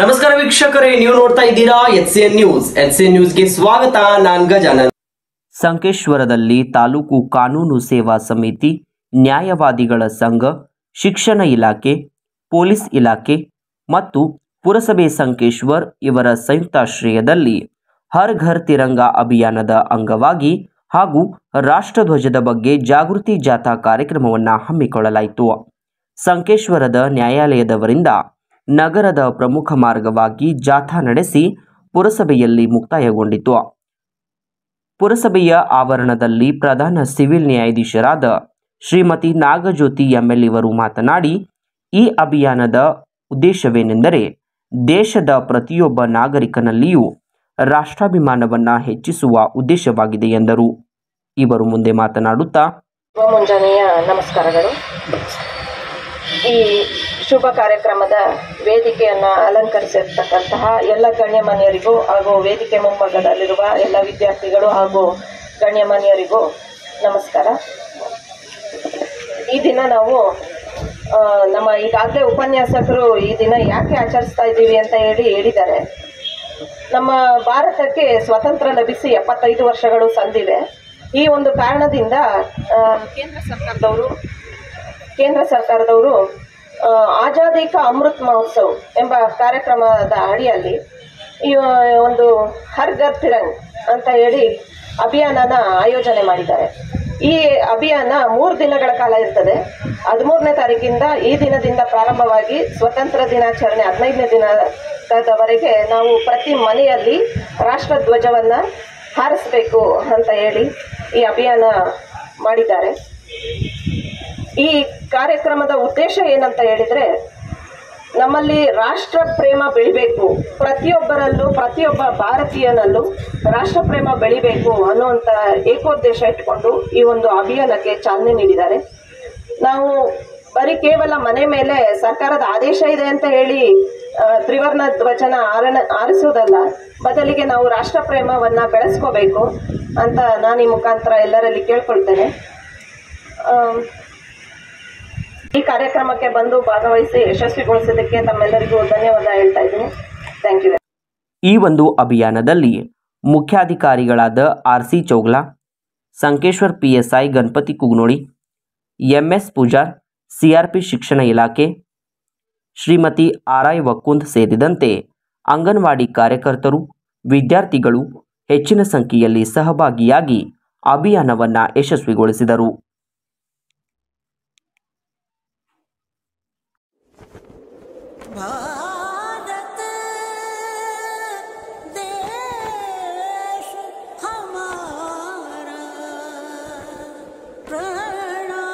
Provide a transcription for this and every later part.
ನಮಸ್ಕಾರ ವೀಕ್ಷಕರೇ, ನೀವು ನೋಡ್ತಾ ಇದ್ದೀರಾ HCN ನ್ಯೂಸ್ ಗೆ ಸ್ವಾಗತ. ನಾನು ಗಜಾನನ. ಸಂಕೇಶ್ವರದಲ್ಲಿ ತಾಲೂಕು ಕಾನೂನು ಸೇವಾ ಸಮಿತಿ, ನ್ಯಾಯವಾದಿಗಳ ಸಂಘ, ಶಿಕ್ಷಣ ಇಲಾಖೆ, ಪೊಲೀಸ್ ಇಲಾಖೆ ಮತ್ತು ಪುರಸಭೆ ಸಂಕೇಶ್ವರ್ ಇವರ ಸಂಯುಕ್ತಾಶ್ರಯದಲ್ಲಿ ಹರ್ ಘರ್ ತಿರಂಗಾ ಅಭಿಯಾನದ ಅಂಗವಾಗಿ ಹಾಗೂ ರಾಷ್ಟ್ರಧ್ವಜದ ಬಗ್ಗೆ ಜಾಗೃತಿ ಜಾಥಾ ಕಾರ್ಯಕ್ರಮವನ್ನು ಹಮ್ಮಿಕೊಳ್ಳಲಾಯಿತು. ಸಂಕೇಶ್ವರದ ನ್ಯಾಯಾಲಯದವರಿಂದ ನಗರದ ಪ್ರಮುಖ ಮಾರ್ಗವಾಗಿ ಜಾಥಾ ನಡೆಸಿ ಪುರಸಭೆಯಲ್ಲಿ ಮುಕ್ತಾಯಗೊಂಡಿತು. ಪುರಸಭೆಯ ಆವರಣದಲ್ಲಿ ಪ್ರಧಾನ ಸಿವಿಲ್ ನ್ಯಾಯಾಧೀಶರಾದ ಶ್ರೀಮತಿ ನಾಗಜ್ಯೋತಿ ಎಂಎಲ್ ಇವರು ಮಾತನಾಡಿ, ಈ ಅಭಿಯಾನದ ಉದ್ದೇಶವೇನೆಂದರೆ ದೇಶದ ಪ್ರತಿಯೊಬ್ಬ ನಾಗರಿಕನಲ್ಲಿಯೂ ರಾಷ್ಟ್ರಾಭಿಮಾನವನ್ನು ಹೆಚ್ಚಿಸುವ ಉದ್ದೇಶವಾಗಿದೆ ಎಂದರು. ಇವರು ಮುಂದೆ ಮಾತನಾಡುತ್ತಾ, ಮುಂಜಾನೆಯ ನಮಸ್ಕಾರಗಳು. ಈ ಶುಭ ಕಾರ್ಯಕ್ರಮದ ವೇದಿಕೆಯನ್ನು ಅಲಂಕರಿಸಿರ್ತಕ್ಕಂತಹ ಎಲ್ಲ ಗಣ್ಯಮಾನ್ಯರಿಗೂ ಹಾಗೂ ವೇದಿಕೆ ಮುಂಭಾಗದಲ್ಲಿರುವ ಎಲ್ಲ ವಿದ್ಯಾರ್ಥಿಗಳು ಹಾಗೂ ಗಣ್ಯಮಾನ್ಯರಿಗೂ ನಮಸ್ಕಾರ. ಈ ದಿನ ನಾವು ನಮ್ಮ ಈಗಾಗಲೇ ಉಪನ್ಯಾಸಕರು ಈ ದಿನ ಯಾಕೆ ಆಚರಿಸ್ತಾ ಇದ್ದೀವಿ ಅಂತ ಹೇಳಿದ್ದಾರೆ. ನಮ್ಮ ಭಾರತಕ್ಕೆ ಸ್ವಾತಂತ್ರ್ಯ ಲಭಿಸಿ 75 ವರ್ಷಗಳು ಸಂದಿದೆ. ಈ ಒಂದು ಕಾರಣದಿಂದ ಕೇಂದ್ರ ಸರ್ಕಾರದವರು ಆಜಾದಿ ಕಾ ಅಮೃತ್ ಮಹೋತ್ಸವ ಎಂಬ ಕಾರ್ಯಕ್ರಮದ ಅಡಿಯಲ್ಲಿ ಈ ಒಂದು ಹರ್ ಘರ್ ತಿರಂಗ್ ಅಂತ ಹೇಳಿ ಅಭಿಯಾನನ ಆಯೋಜನೆ ಮಾಡಿದ್ದಾರೆ. ಈ ಅಭಿಯಾನ 3 ದಿನಗಳ ಕಾಲ ಇರ್ತದೆ. 13ನೇ ತಾರೀಕಿಂದ ಈ ದಿನದಿಂದ ಪ್ರಾರಂಭವಾಗಿ ಸ್ವಾತಂತ್ರ್ಯ ದಿನಾಚರಣೆ 15ನೇ ದಿನದವರೆಗೆ ನಾವು ಪ್ರತಿ ಮನೆಯಲ್ಲಿ ರಾಷ್ಟ್ರಧ್ವಜವನ್ನು ಹಾರಿಸಬೇಕು ಅಂತ ಹೇಳಿ ಈ ಅಭಿಯಾನ ಮಾಡಿದ್ದಾರೆ. ಈ ಕಾರ್ಯಕ್ರಮದ ಉದ್ದೇಶ ಏನಂತ ಹೇಳಿದರೆ, ನಮ್ಮಲ್ಲಿ ರಾಷ್ಟ್ರ ಪ್ರೇಮ ಬೆಳಿಬೇಕು, ಪ್ರತಿಯೊಬ್ಬರಲ್ಲೂ ಪ್ರತಿಯೊಬ್ಬ ಭಾರತೀಯನಲ್ಲೂ ರಾಷ್ಟ್ರ ಪ್ರೇಮ ಬೆಳಿಬೇಕು ಅನ್ನುವಂಥ ಏಕೋದ್ದೇಶ ಇಟ್ಕೊಂಡು ಈ ಒಂದು ಅಭಿಯಾನಕ್ಕೆ ಚಾಲನೆ ನೀಡಿದ್ದಾರೆ. ನಾವು ಬರೀ ಕೇವಲ ಮನೆ ಮೇಲೆ ಸರ್ಕಾರದ ಆದೇಶ ಇದೆ ಅಂತ ಹೇಳಿ ತ್ರಿವರ್ಣ ಧ್ವಜನ ಆರಿಸೋದಲ್ಲ, ಬದಲಿಗೆ ನಾವು ರಾಷ್ಟ್ರ ಪ್ರೇಮವನ್ನು ಬೆಳೆಸ್ಕೋಬೇಕು ಅಂತ ನಾನು ಈ ಮುಖಾಂತರ ಎಲ್ಲರಲ್ಲಿ ಕೇಳ್ಕೊಳ್ತೇನೆ. ಈ ಕಾರ್ಯಕ್ರಮಕ್ಕೆ ಬಂದು ಭಾಗವಹಿಸಿ ಯಶಸ್ವಿಗೊಳಿಸಿದ್ದಕ್ಕೆ ತಮ್ಮೆಲ್ಲರಿಗೂ ಧನ್ಯವಾದ ಹೇಳ್ತಾ ಇದ್ದೀನಿ. Thank you. ಈ ಒಂದು ಅಭಿಯಾನದಲ್ಲಿ ಮುಖ್ಯಾಧಿಕಾರಿಗಳಾದ RC Chougla, Sankeshwar PSI Ganapati ಕುಗ್ನೋಡಿ, MS Pujar, CRP ಶಿಕ್ಷಣ ಇಲಾಖೆ, ಶ್ರೀಮತಿ RI ವಕ್ಕುಂದ್ ಸೇರಿದಂತೆ ಅಂಗನವಾಡಿ ಕಾರ್ಯಕರ್ತರು, ವಿದ್ಯಾರ್ಥಿಗಳು ಹೆಚ್ಚಿನ ಸಂಖ್ಯೆಯಲ್ಲಿ ಸಹಭಾಗಿಯಾಗಿ ಅಭಿಯಾನವನ್ನು ಯಶಸ್ವಿಗೊಳಿಸಿದರು. भारत देश हमारा प्रणाम.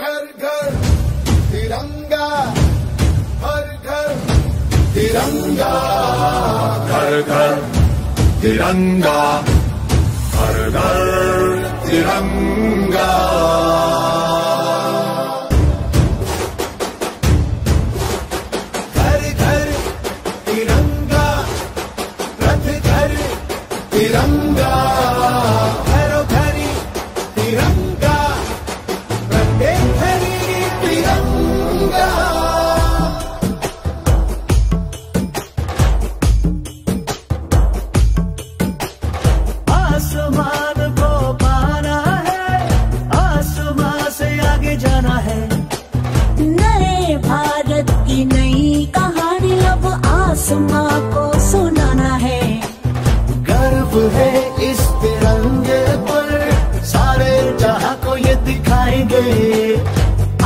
घर घर तिरंगा, हर घर तिरंगा, घर घर तिरंगा, हर घर तिरंगा.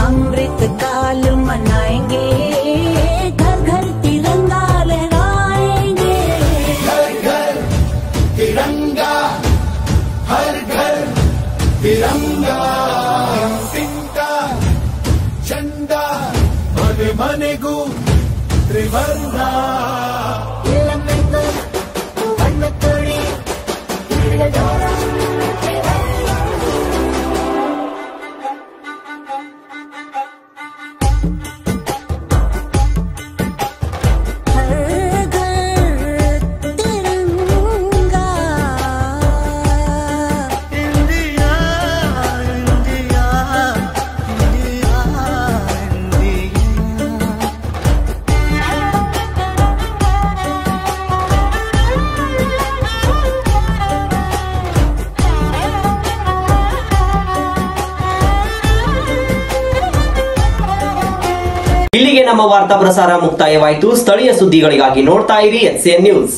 अमृतकाल मनाएंगे, घर घर तिरंगा लहराएंगे. घर घर तिरंगा, हर घर तिरंगा, तिरंगा झंडा मन मन गु त्रिवर्णा. ನಮ್ಮ ವಾರ್ತಾ ಪ್ರಸಾರ ಮುಕ್ತಾಯವಾಯಿತು. ಸ್ಥಳೀಯ ಸುದ್ದಿಗಳಿಗಾಗಿ ನೋಡ್ತಾ ಇರಿ HCN ನ್ಯೂಸ್.